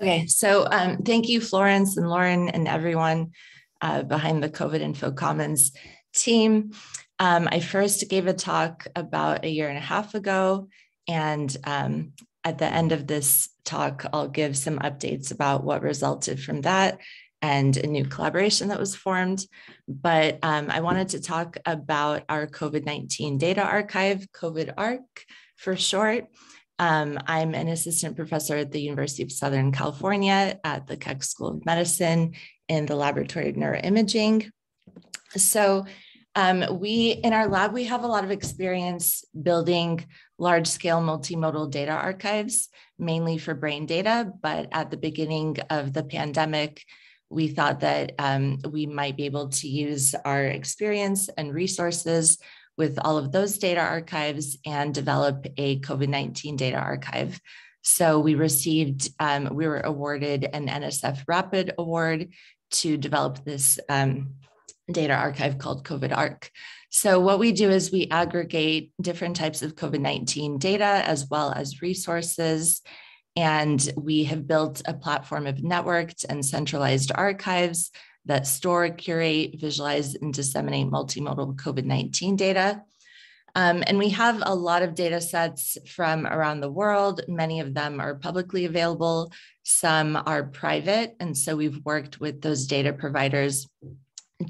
Okay, so thank you, Florence and Lauren and everyone behind the COVID Info Commons team. I first gave a talk about 1.5 years ago, and at the end of this talk, I'll give some updates about what resulted from that and a new collaboration that was formed. But I wanted to talk about our COVID-19 data archive, COVID-ARC for short. I'm an assistant professor at the University of Southern California at the Keck School of Medicine in the Laboratory of Neuroimaging. So we, in our lab, we have a lot of experience building large-scale multimodal data archives, mainly for brain data, but at the beginning of the pandemic, we thought that we might be able to use our experience and resources with all of those data archives and develop a COVID-19 data archive. So we received, we were awarded an NSF Rapid Award to develop this data archive called COVID-ARC. So what we do is we aggregate different types of COVID-19 data as well as resources. And we have built a platform of networked and centralized archives that store, curate, visualize, and disseminate multimodal COVID-19 data. And we have a lot of data sets from around the world. Many of them are publicly available. Some are private. And so we've worked with those data providers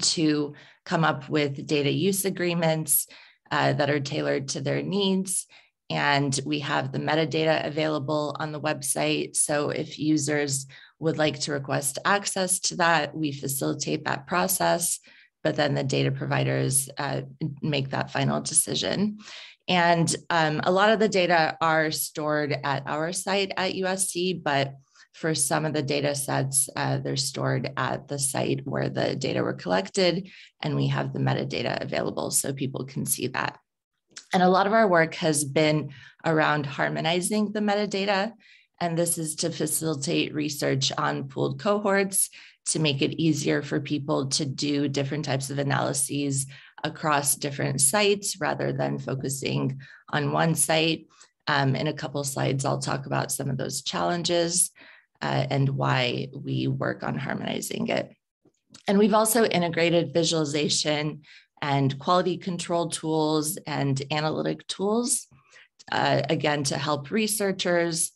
to come up with data use agreements that are tailored to their needs. And we have the metadata available on the website. So if users would like to request access to that, we facilitate that process, but then the data providers make that final decision. And a lot of the data are stored at our site at USC, but for some of the data sets, they're stored at the site where the data were collected, and we have the metadata available so people can see that. And a lot of our work has been around harmonizing the metadata, and this is to facilitate research on pooled cohorts to make it easier for people to do different types of analyses across different sites rather than focusing on one site. In a couple slides, I'll talk about some of those challenges and why we work on harmonizing it. And we've also integrated visualization and quality control tools and analytic tools, again, to help researchers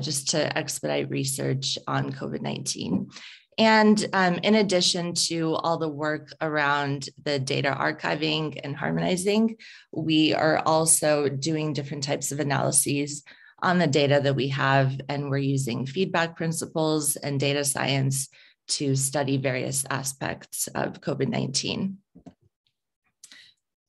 just to expedite research on COVID-19. And in addition to all the work around the data archiving and harmonizing, we are also doing different types of analyses on the data that we have, and we're using feedback principles and data science to study various aspects of COVID-19.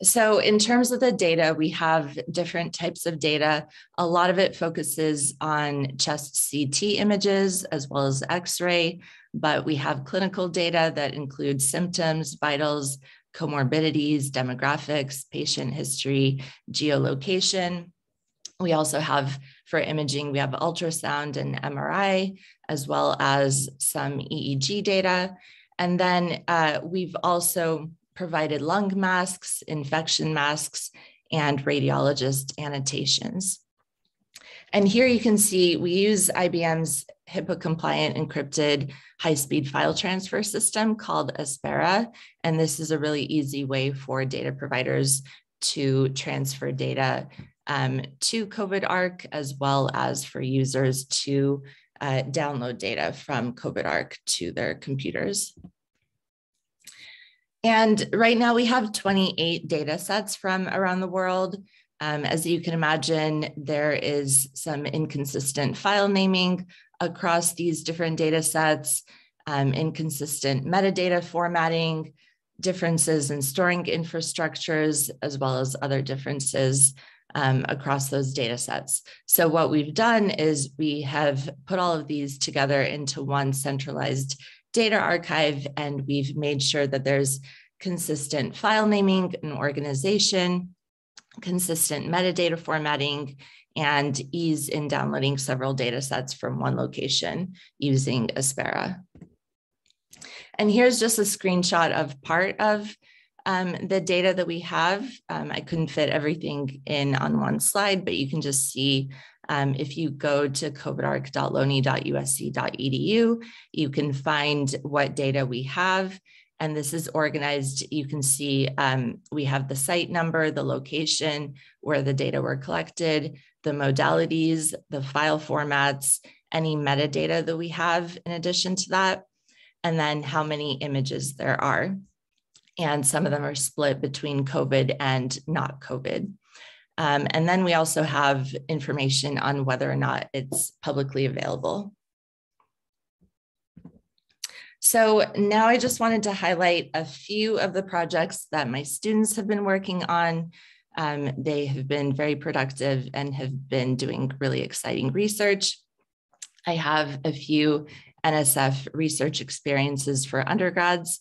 So in terms of the data, we have different types of data. A lot of it focuses on chest CT images as well as X-ray, but we have clinical data that includes symptoms, vitals, comorbidities, demographics, patient history, geolocation. We also have, for imaging, we have ultrasound and MRI, as well as some EEG data. And then we've also provided lung masks, infection masks, and radiologist annotations. And here you can see we use IBM's HIPAA-compliant encrypted high-speed file transfer system called Aspera. And this is a really easy way for data providers to transfer data to COVID-ARC, as well as for users to download data from COVID-ARC to their computers. And right now we have 28 data sets from around the world. As you can imagine, there is some inconsistent file naming across these different data sets, inconsistent metadata formatting, differences in storing infrastructures, as well as other differences across those data sets. So what we've done is we have put all of these together into one centralized data archive, and we've made sure that there's consistent file naming and organization, consistent metadata formatting, and ease in downloading several data sets from one location using Aspera. And here's just a screenshot of part of the data that we have. I couldn't fit everything in on one slide, but you can just see If you go to covidarc.loni.usc.edu, you can find what data we have. And this is organized. You can see we have the site number, the location, where the data were collected, the modalities, the file formats, any metadata that we have in addition to that, and then how many images there are. And some of them are split between COVID and not COVID. And then we also have information on whether or not it's publicly available. So now I just wanted to highlight a few of the projects that my students have been working on. They have been very productive and have been doing really exciting research. I have a few NSF research experiences for undergrads,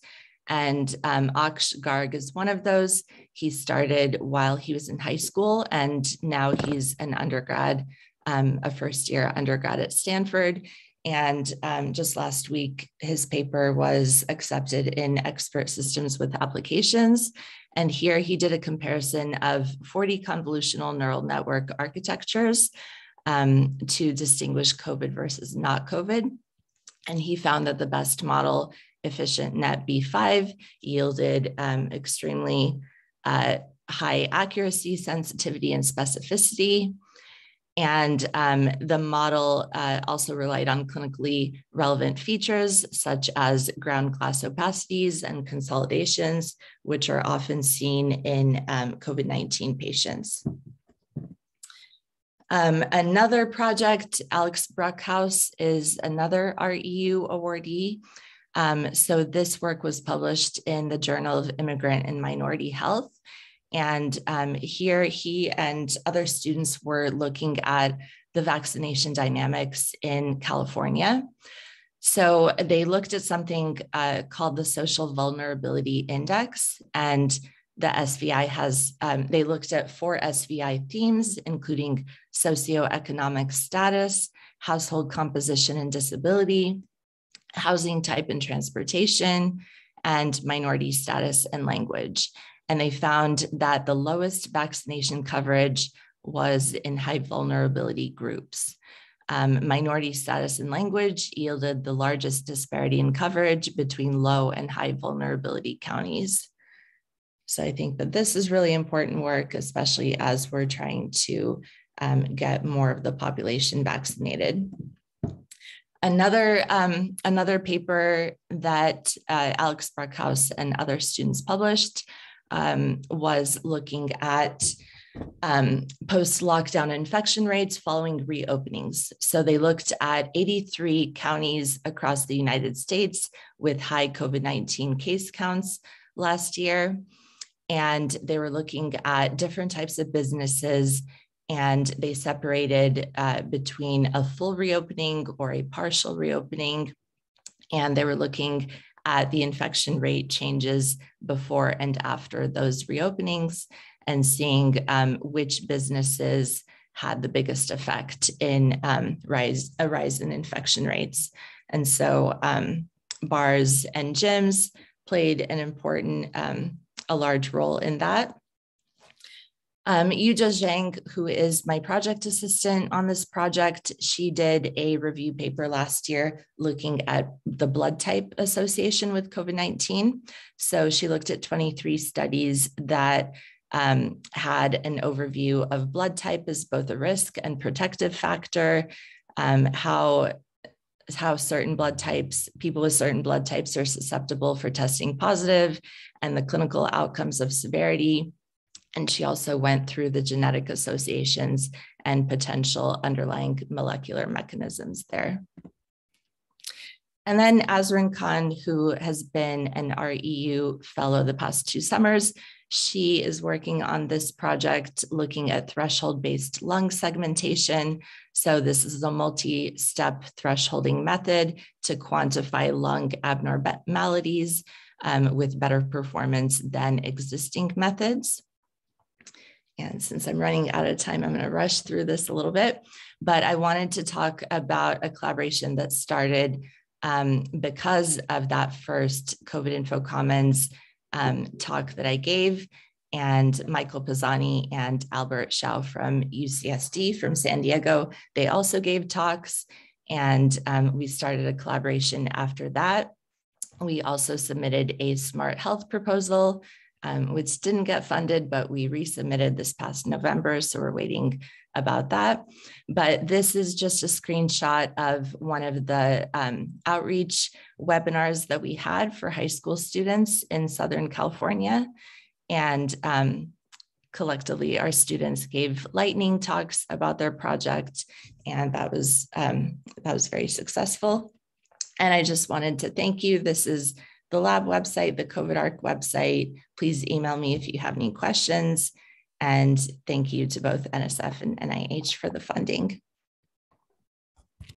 and Aksh Garg is one of those. He started while he was in high school, and now he's an undergrad, a first-year undergrad at Stanford. And just last week, his paper was accepted in Expert Systems with Applications. And here he did a comparison of 40 convolutional neural network architectures to distinguish COVID versus not COVID. And he found that the best model, Efficient Net B5, yielded extremely high accuracy, sensitivity, and specificity. And the model also relied on clinically relevant features such as ground glass opacities and consolidations, which are often seen in COVID-19 patients. Another project, Alex Bruckhaus is another REU awardee. So this work was published in the Journal of Immigrant and Minority Health. And here he and other students were looking at the vaccination dynamics in California. So they looked at something called the Social Vulnerability Index, and the SVI has, they looked at 4 SVI themes, including socioeconomic status, household composition and disability, housing type and transportation, and minority status and language. And they found that the lowest vaccination coverage was in high vulnerability groups. Minority status and language yielded the largest disparity in coverage between low and high vulnerability counties. So I think that this is really important work, especially as we're trying to get more of the population vaccinated. Another paper that Alex Bruckhaus and other students published was looking at post-lockdown infection rates following reopenings. So they looked at 83 counties across the United States with high COVID-19 case counts last year. And they were looking at different types of businesses, and they separated between a full reopening or a partial reopening. And they were looking at the infection rate changes before and after those reopenings, and seeing which businesses had the biggest effect in a rise in infection rates. And so bars and gyms played an important, a large role in that. Yu Zhang, who is my project assistant on this project, she did a review paper last year looking at the blood type association with COVID-19. So she looked at 23 studies that had an overview of blood type as both a risk and protective factor, how certain blood types, people with certain blood types are susceptible for testing positive, and the clinical outcomes of severity. And she also went through the genetic associations and potential underlying molecular mechanisms there. And then Azrin Khan, who has been an REU fellow the past 2 summers, she is working on this project looking at threshold-based lung segmentation. So this is a multi-step thresholding method to quantify lung abnormalities with better performance than existing methods. And since I'm running out of time, I'm going to rush through this a little bit, but I wanted to talk about a collaboration that started because of that first COVID Info Commons talk that I gave. and Michael Pisani and Albert Schau from UCSD from San Diego. They also gave talks, and we started a collaboration after that. We also submitted a smart health proposal, which didn't get funded, but we resubmitted this past November, so we're waiting about that. But this is just a screenshot of one of the outreach webinars that we had for high school students in Southern California. And collectively, our students gave lightning talks about their project, and that was very successful. And I just wanted to thank you. This is the lab website, the COVID-ARC website. Please email me if you have any questions. And thank you to both NSF and NIH for the funding.